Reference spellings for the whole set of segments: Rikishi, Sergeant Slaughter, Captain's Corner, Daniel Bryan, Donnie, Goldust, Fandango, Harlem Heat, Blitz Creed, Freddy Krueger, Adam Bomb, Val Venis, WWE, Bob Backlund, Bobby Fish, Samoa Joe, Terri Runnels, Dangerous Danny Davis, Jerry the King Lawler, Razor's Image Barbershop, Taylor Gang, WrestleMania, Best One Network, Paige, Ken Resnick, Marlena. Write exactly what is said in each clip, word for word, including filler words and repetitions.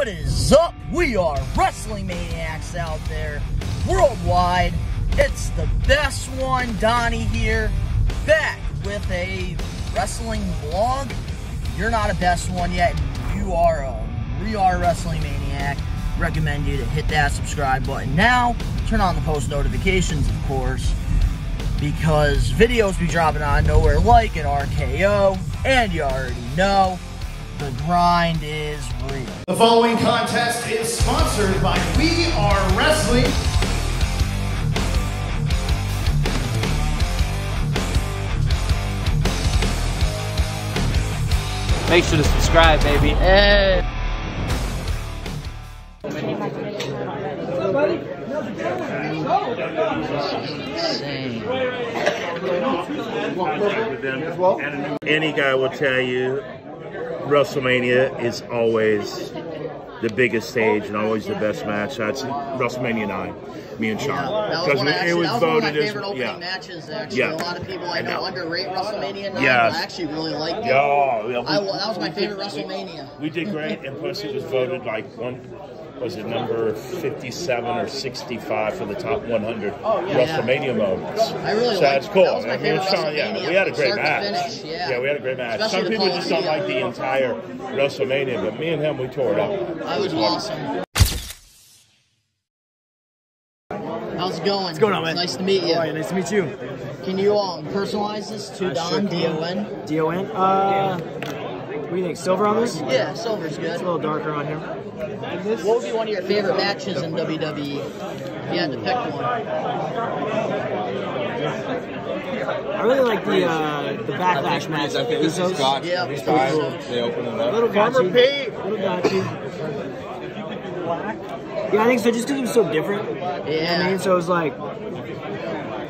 What is up? We are wrestling maniacs out there worldwide. It's the best one, Donnie here, back with a wrestling vlog. You're not a best one yet. You are a We Are Wrestling maniac. Recommend you to hit that subscribe button now. Turn on the post notifications, of course, because videos be dropping on Nowhere Like an R K O, and you already know. The grind is real. The following contest is sponsored by We Are Wrestling. Make sure to subscribe, baby. Hey. Insane. Any guy will tell you WrestleMania is always the biggest stage and always the best match. That's WrestleMania nine, me and Sean. Yeah, because it was voted as one of my favorite opening yeah. matches, actually. Yeah. A lot of people I know, I know. underrate WrestleMania nine, yes. I actually really liked it. Oh, yeah, we, I, that was my favorite we, WrestleMania. We did great, and plus it was voted like one, was it number fifty-seven or sixty-five for the top one hundred oh, yeah, WrestleMania yeah. moments. I really so that's cool. That was my and favorite Sean, yeah, we had a great match. Yeah. yeah, we had a great match. Especially some people just don't like the entire WrestleMania, but me and him, we tore it up. That was awesome. How's it going? What's going on, man? Nice to meet you. How are you? Nice to meet you. Can you um, personalize this to I Don, D O N? Sure D O N? Uh, what do you think, silver on this? Yeah, silver's good. It's a little darker on here. What would be one of your favorite matches in W W E? If you had to pick one. I really like the uh, the backlash match. I think this is Scott. Yeah, every time they open it up. Little Gachi. Little Gachi. Yeah, I think so. Just because it was so different. Yeah. You know what I mean, so it was like, I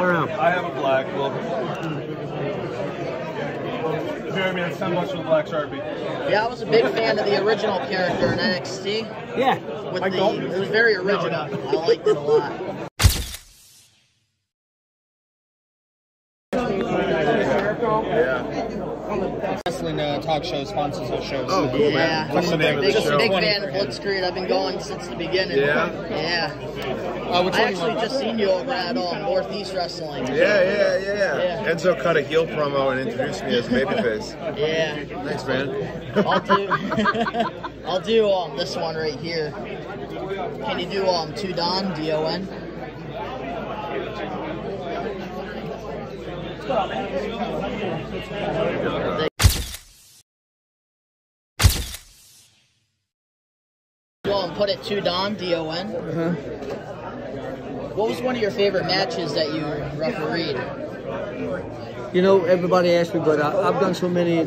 don't know. I have a black. Well. Jeremy, I spent much with Black Sharpie. Yeah, I was a big fan of the original character in N X T. Yeah. With I the, don't. It was very original. No, no. I liked it a lot. Yeah. Wrestling uh, talk show sponsors our shows. Oh, cool, yeah. man. What's the name big, of the show? Big fan of Blitz Creed. I've been going since the beginning. Yeah? Yeah. Uh, I actually just seen you over at um, Northeast Wrestling. Yeah, yeah, yeah, yeah. Enzo cut a heel promo and introduced me as Babyface. Yeah. Thanks, man. I'll do. I'll do um this one right here. Can you do um two Don D O N? What's up, man? Well, and put it to Don D O N. Uh huh. What was one of your favorite matches that you refereed? You know, everybody asks me, but I, I've done so many.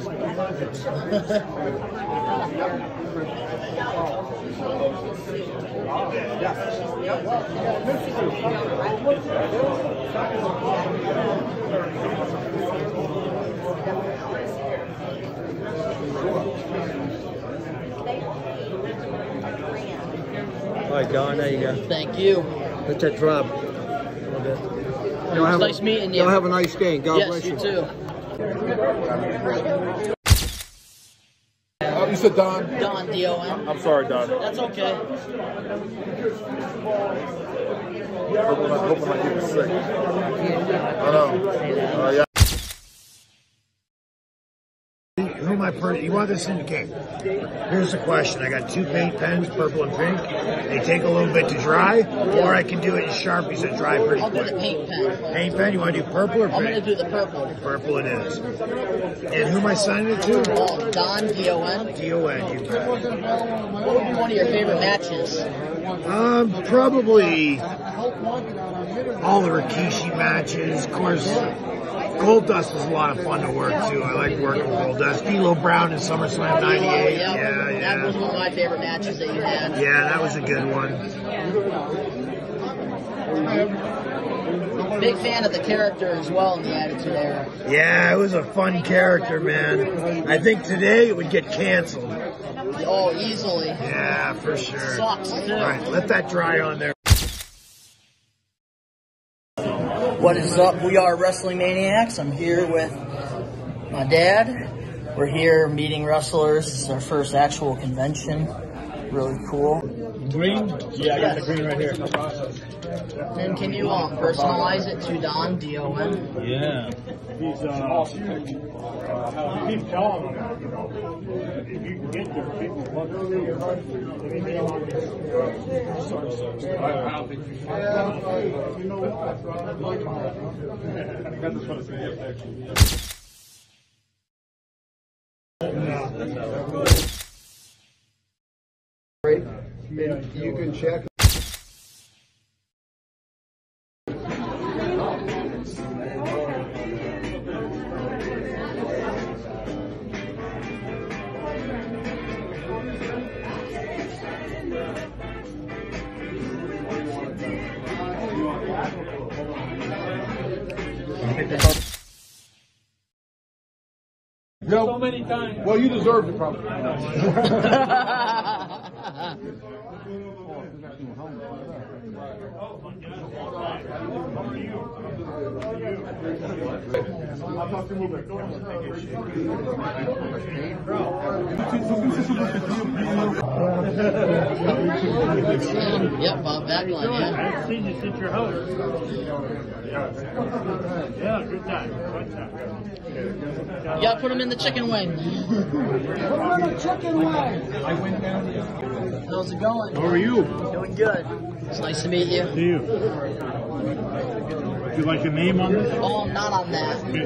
All right, Don, there you go. Thank you. Let that drop. A little bit. Y'all have, nice have a nice day. God yes, bless you. Yes, you too. Oh, you said Don? Don, D O N. I'm sorry, Don. That's okay. Hoping I, hoping I get sick. I know. Uh, yeah. Who my person? You want this in the cake? Here's the question. I got two paint pens, purple and pink. They take a little bit to dry, or I can do it in Sharpies that dry pretty quick. I'll do the paint pen. Paint pen? You want to do purple or pink? I'm going to do the purple. Purple it is. And who am I signing it to? Oh, Don, D O N. D O N, you bet. What would be one of your favorite matches? Um, probably all the Rikishi matches, of course. Goldust was a lot of fun to work too. I like working with Goldust. D'Lo Brown in SummerSlam ninety-eight. Yeah, yeah, yeah. That was one of my favorite matches that you had. Yeah, that was a good one. Big fan of the character as well in the Attitude Era. Yeah, it was a fun character, man. I think today it would get canceled. Oh, easily. Yeah, for sure. Sucks too. All right, let that dry on there. What is up? We are Wrestling Maniacs. I'm here with my dad. We're here meeting wrestlers. This is our first actual convention. really cool. Green? Yeah, I got the green right here. Then can you uh, personalize it to Don, D O N? Yeah. He's uh, awesome. Keep telling them, you know, if you can get there, people want to see your heart. If they want to see your heart. I don't think you should. You know what? I like my heart. I got this one to say up there. And you can check. Nope. So many times. Well, you deserved it, probably. Yep, Bob Backlund. Yeah. I haven't seen you since your house. Yeah, good time. Good time. Yeah, put him in the chicken wing. Put him in the chicken wing. I went down there. How's it going? How are you? Doing good. It's nice to meet you. To you. Do you like a name on this? Oh, I'm not on that. Okay.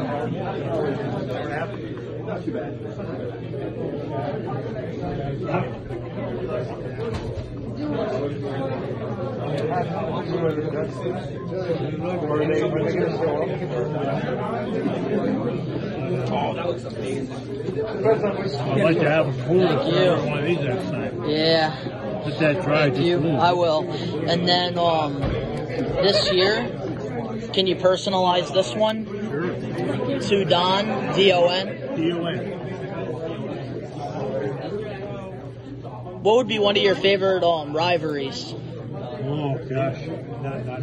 No. Oh, that looks amazing. I'd like to have a pool for one of these next time. Yeah. Let that dry. Thank you. I will. And then um, this year, can you personalize this one? Sure. To Don, D O N? D O N. What would be one of your favorite um, rivalries? Oh, gosh. Not, not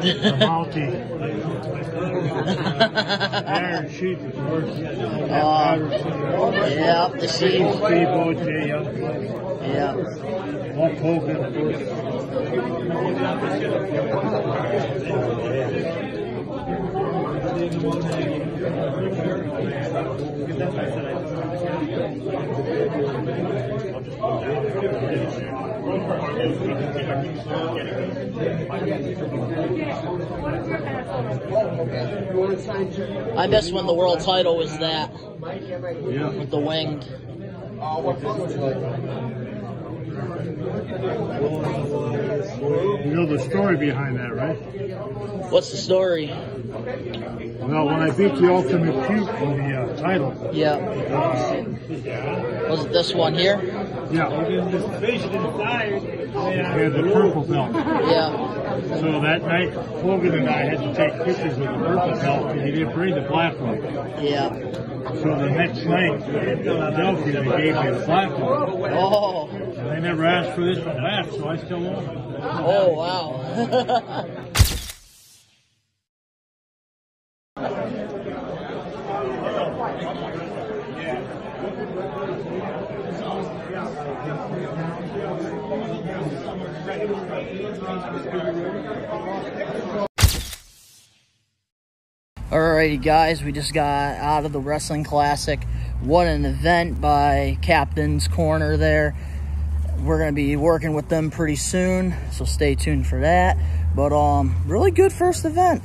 The Mountie. Iron Sheep is worse. Uh, yeah, the Sheep. Yeah. One poker. I miss when the world title was that. Yeah. With the wing. Oh, what fun was it like? You know the story behind that, right? What's the story? Well, when I beat the Ultimate Cube for the uh, title. Yeah. Uh, was it this one here? Yeah. We had the purple belt. Yeah. So that night, Hogan and I had to take pictures with the purple belt, and he didn't bring the black one. Yeah. So the next night, in Philadelphia, they gave me the black one. Oh. And they never asked for this one back, so I still own it. Oh, wow. Alrighty guys, we just got out of the Wrestling Classic. What an event by Captain's Corner there. We're going to be working with them pretty soon, so stay tuned for that. But um, really good first event.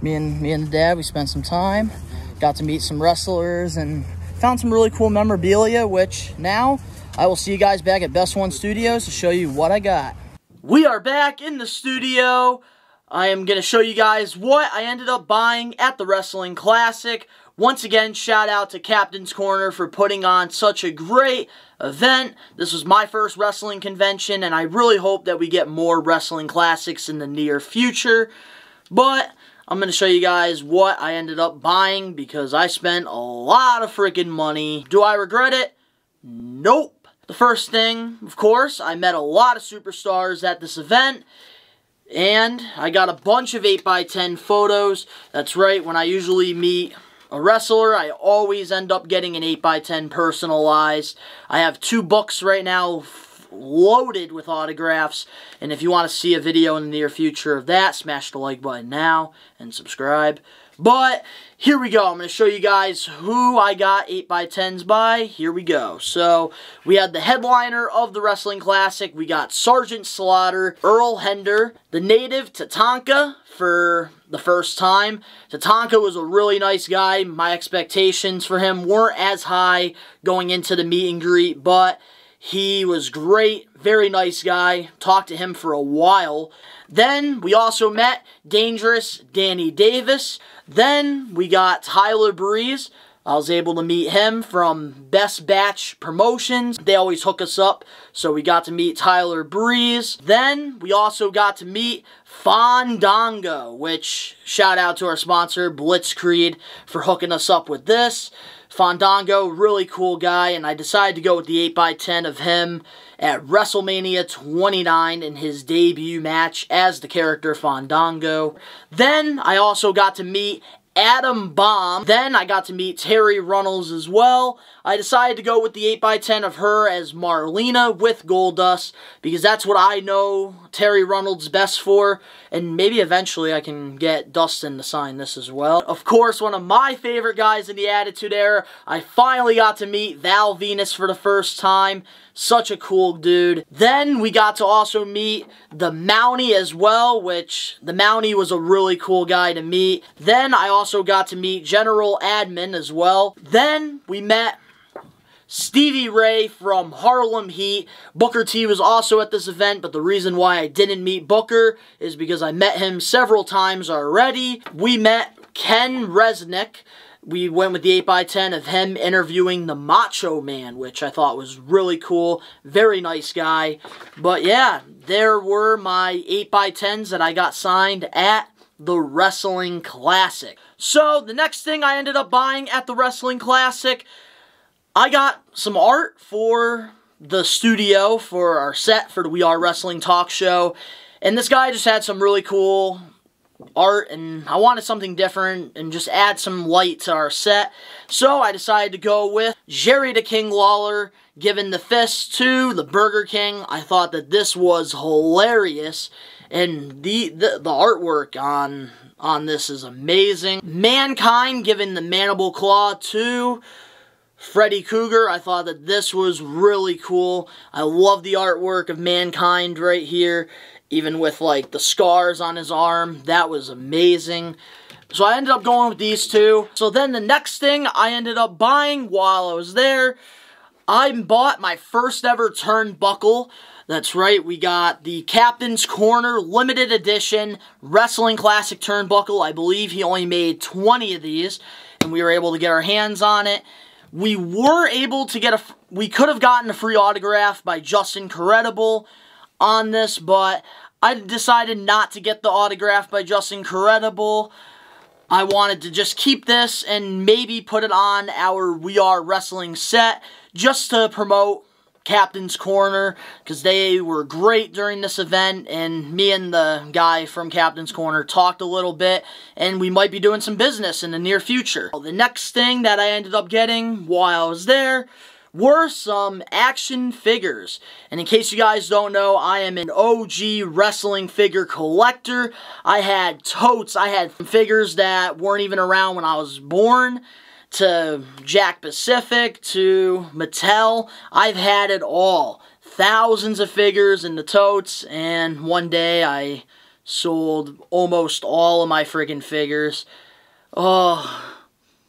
Me and, me and Dad, we spent some time, got to meet some wrestlers, and found some really cool memorabilia, which now I will see you guys back at Best One Studios to show you what I got. We are back in the studio. I am going to show you guys what I ended up buying at the Wrestling Classic. Once again, shout out to Captain's Corner for putting on such a great event. This was my first wrestling convention, and I really hope that we get more Wrestling Classics in the near future. But I'm going to show you guys what I ended up buying because I spent a lot of freaking money. Do I regret it? Nope. The first thing, of course, I met a lot of superstars at this event, and I got a bunch of eight by ten photos. That's right, when I usually meet a wrestler, I always end up getting an eight by ten personalized. I have two books right now loaded with autographs, and if you want to see a video in the near future of that, smash the like button now and subscribe. But here we go. I'm going to show you guys who I got eight by tens by. Here we go. So we had the headliner of the Wrestling Classic. We got Sergeant Slaughter, Earl Hebner, the native Tatanka for the first time. Tatanka was a really nice guy. My expectations for him weren't as high going into the meet and greet, but he was great, very nice guy. Talked to him for a while. Then we also met Dangerous Danny Davis. Then we got Tyler Breeze. I was able to meet him from Best Batch Promotions. They always hook us up, so we got to meet Tyler Breeze. Then we also got to meet Fandango, which shout out to our sponsor, Blitz Creed, for hooking us up with this. Fandango, really cool guy, and I decided to go with the eight by ten of him at WrestleMania twenty-nine in his debut match as the character Fandango. Then I also got to meet Adam Bomb. Then I got to meet Terri Runnels as well. I decided to go with the eight by ten of her as Marlena with Goldust because that's what I know Terri Runnels best for, and maybe eventually I can get Dustin to sign this as well. Of course, one of my favorite guys in the Attitude Era, I finally got to meet Val Venis for the first time. Such a cool dude. Then we got to also meet The Mountie as well, which The Mountie was a really cool guy to meet. Then I also got to meet General Admin as well. Then we met Stevie Ray from Harlem Heat. Booker T was also at this event, but the reason why I didn't meet Booker is because I met him several times already. We met Ken Resnick. We went with the eight by ten of him interviewing the Macho Man, which I thought was really cool. Very nice guy. But yeah, there were my eight by tens that I got signed at the Wrestling Classic. So the next thing I ended up buying at the Wrestling Classic, I got some art for the studio, for our set, for the We Are Wrestling talk show. And this guy just had some really cool art, and I wanted something different and just add some light to our set. So I decided to go with Jerry the King Lawler giving the fist to the Burger King. I thought that this was hilarious, and the the, the artwork on on this is amazing. Mankind giving the mandible claw to Freddy Krueger. I thought that this was really cool. I love the artwork of Mankind right here, even with like the scars on his arm. That was amazing. So I ended up going with these two. So then the next thing I ended up buying while I was there, I bought my first ever turnbuckle. That's right, we got the Captain's Corner limited edition Wrestling Classic turnbuckle. I believe he only made twenty of these, and we were able to get our hands on it. We were able to get a, we could have gotten a free autograph by Justin Credible on this, but I decided not to get the autograph by Justin Credible. I wanted to just keep this and maybe put it on our We Are Wrestling set just to promote Captain's Corner, because they were great during this event, and me and the guy from Captain's Corner talked a little bit, and we might be doing some business in the near future. The next thing that I ended up getting while I was there were some action figures. And in case you guys don't know, I am an O G wrestling figure collector. I had totes. I had figures that weren't even around when I was born, to Jack Pacific, to Mattel. I've had it all. Thousands of figures in the totes, and one day I sold almost all of my friggin' figures. Oh,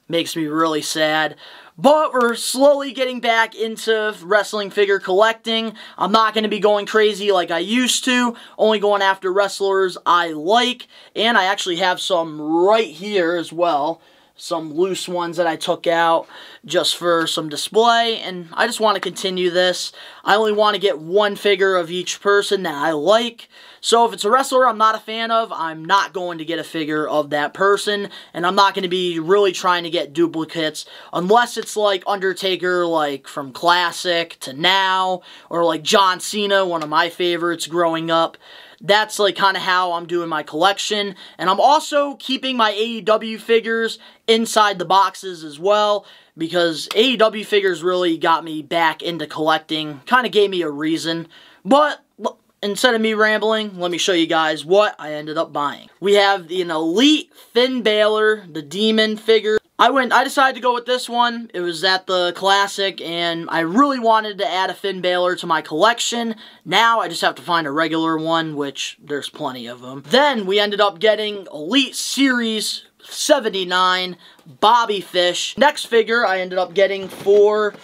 makes me really sad. But we're slowly getting back into wrestling figure collecting. I'm not going to be going crazy like I used to, only going after wrestlers I like, and I actually have some right here as well. some loose ones that I took out just for some display, and I just want to continue this. I only want to get one figure of each person that I like, so if it's a wrestler I'm not a fan of, I'm not going to get a figure of that person, and I'm not going to be really trying to get duplicates, unless it's like Undertaker, like from Classic to now, or like John Cena, one of my favorites growing up. That's like kind of how I'm doing my collection, and I'm also keeping my A E W figures inside the boxes as well, because A E W figures really got me back into collecting, kind of gave me a reason. But instead of me rambling, let me show you guys what I ended up buying. We have an Elite Finn Balor, the Demon figure. I went. I decided to go with this one. It was at the Classic, and I really wanted to add a Finn Balor to my collection. Now I just have to find a regular one, which there's plenty of them. Then we ended up getting Elite Series seventy-nine Bobby Fish. Next figure I ended up getting for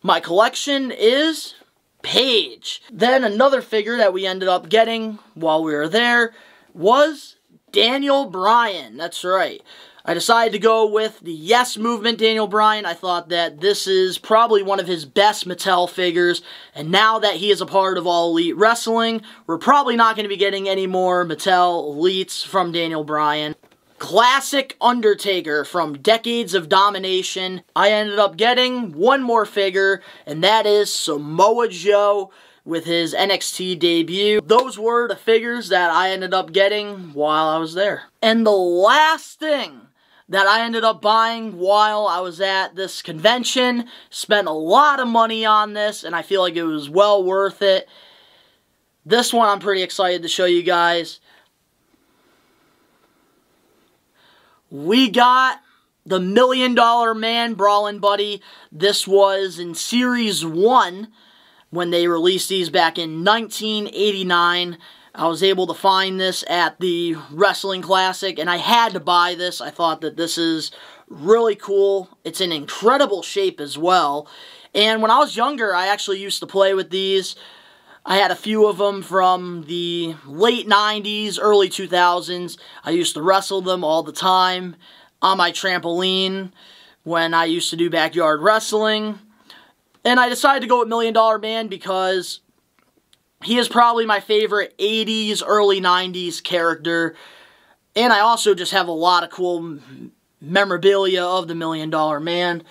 my collection is Paige. Then another figure that we ended up getting while we were there was Daniel Bryan. That's right. I decided to go with the Yes Movement Daniel Bryan. I thought that this is probably one of his best Mattel figures, and now that he is a part of All Elite Wrestling, we're probably not going to be getting any more Mattel Elites from Daniel Bryan. Classic Undertaker from Decades of Domination. I ended up getting one more figure, and that is Samoa Joe with his N X T debut. Those were the figures that I ended up getting while I was there. And the last thing that I ended up buying while I was at this convention, spent a lot of money on this, and I feel like it was well worth it. This one I'm pretty excited to show you guys. We got the Million Dollar Man Brawlin' Buddy. This was in Series one when they released these back in nineteen eighty-nine. I was able to find this at the Wrestling Classic, and I had to buy this. I thought that this is really cool. It's in incredible shape as well. And when I was younger, I actually used to play with these. I had a few of them from the late nineties, early two thousands. I used to wrestle them all the time on my trampoline when I used to do backyard wrestling. And I decided to go with Million Dollar Man because he is probably my favorite eighties, early nineties character. And I also just have a lot of cool memorabilia of the Million Dollar Man.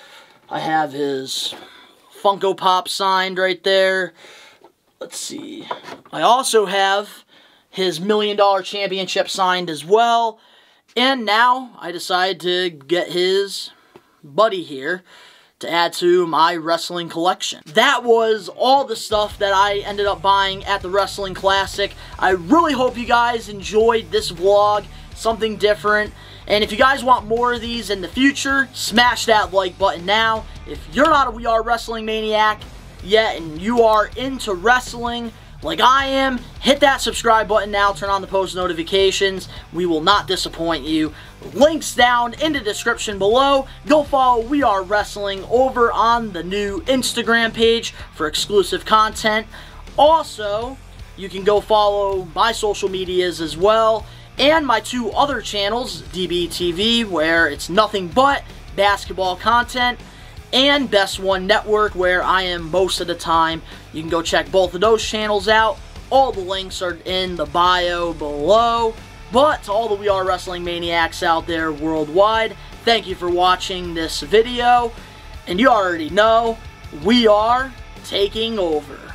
I have his Funko Pop signed right there. Let's see. I also have his Million Dollar Championship signed as well. And now I decide to get his buddy here to add to my wrestling collection. That was all the stuff that I ended up buying at the Wrestling Classic. I really hope you guys enjoyed this vlog, something different. And if you guys want more of these in the future, smash that like button now. If you're not a We Are Wrestling maniac yet, and you are into wrestling like I am, hit that subscribe button now, turn on the post notifications. We will not disappoint you. Links down in the description below. Go follow We Are Wrestling over on the new Instagram page for exclusive content. Also, you can go follow my social medias as well, and my two other channels, D B T V, where it's nothing but basketball content, and Best One Network, where I am most of the time. You can go check both of those channels out. All the links are in the bio below. But to all the We Are Wrestling maniacs out there worldwide, thank you for watching this video. And you already know, we are taking over.